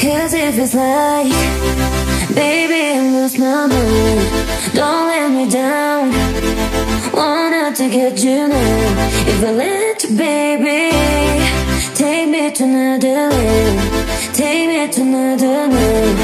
Cause if it's like, baby, I lost my mind, don't let me down, wanted to get you now. If I let you, baby, take me to another land, take me to another land.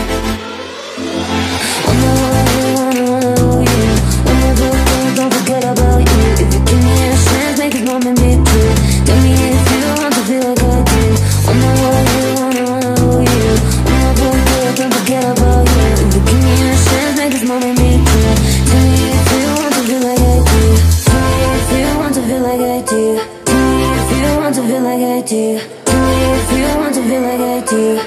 If you want to feel like I do,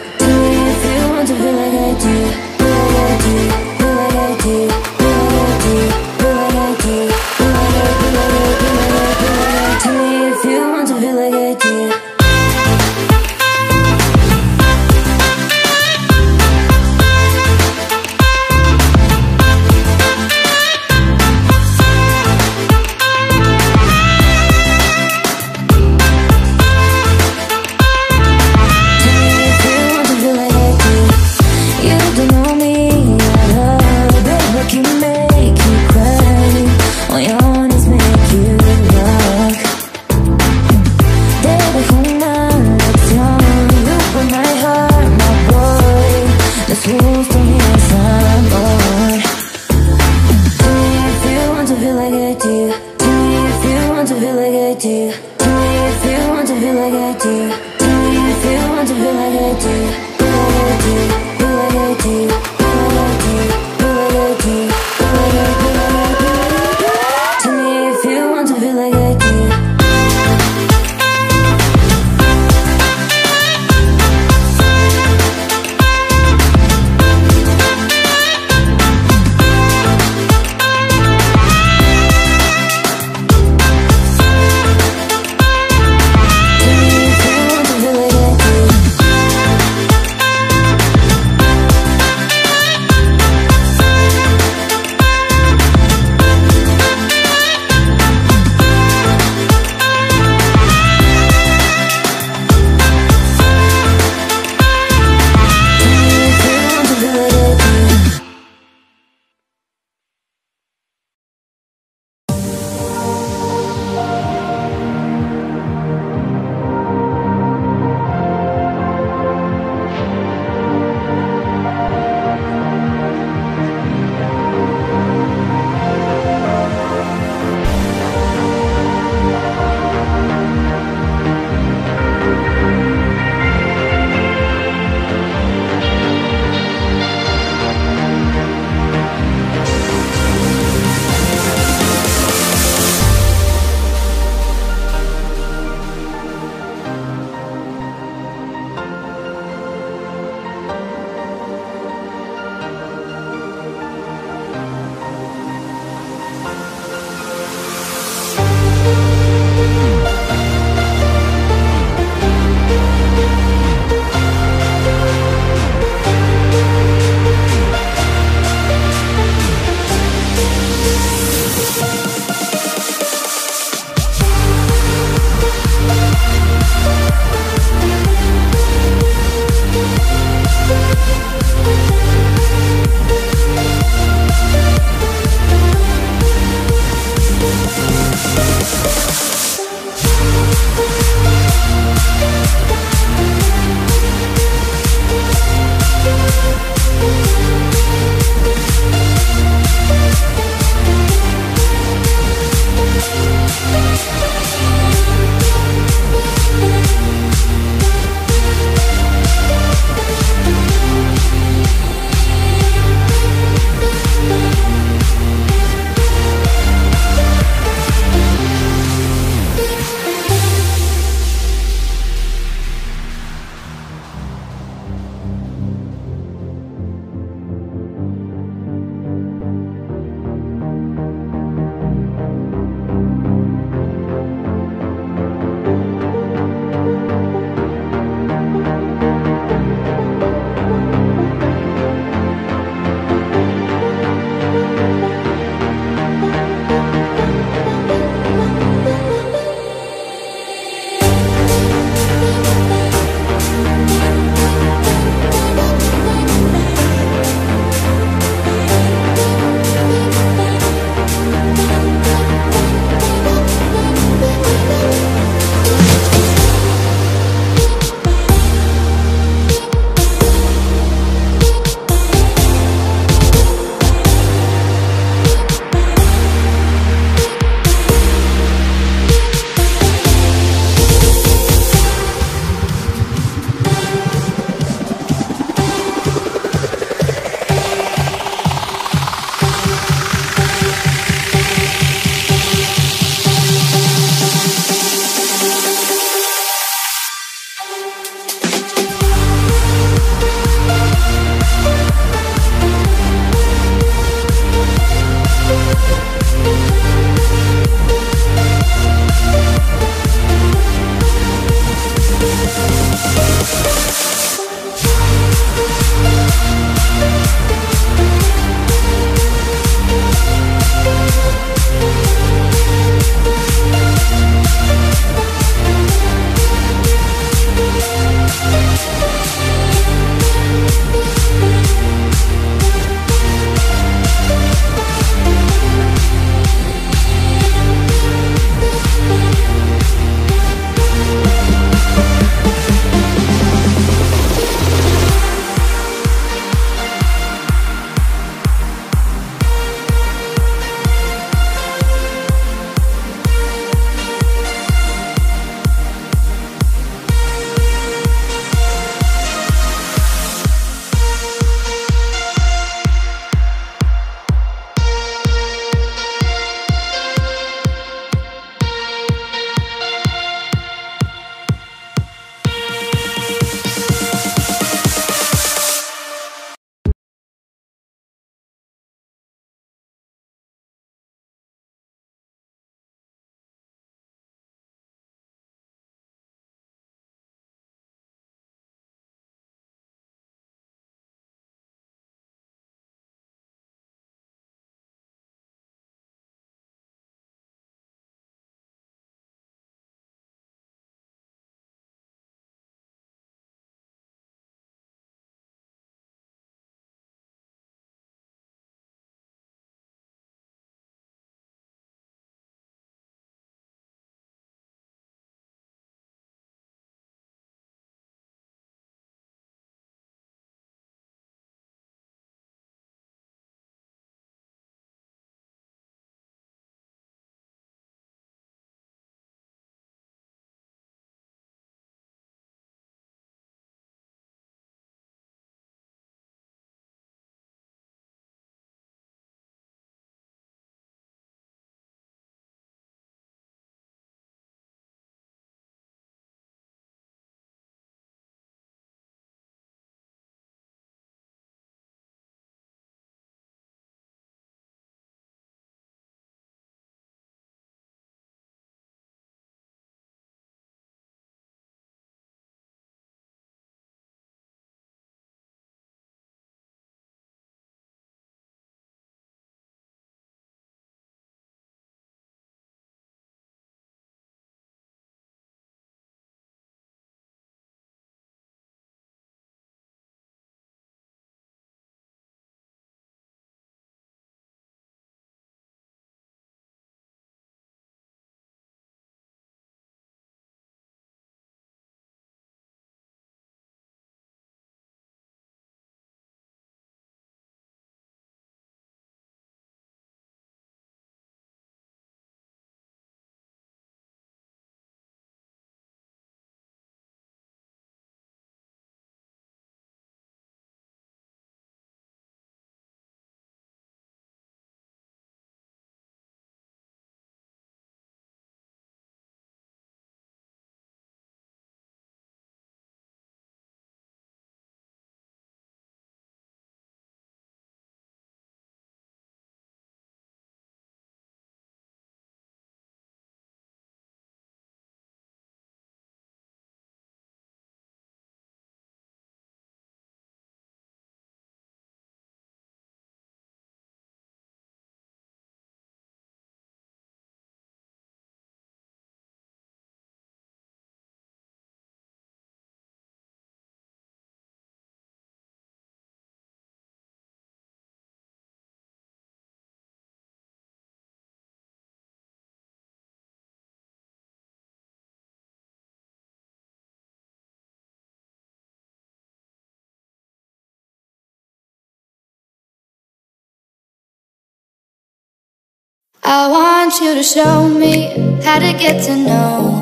I want you to show me how to get to know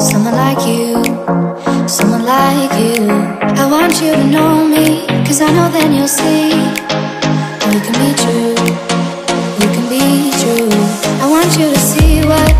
someone like you, someone like you. I want you to know me, cause I know then you'll see we can be true, we can be true. I want you to see what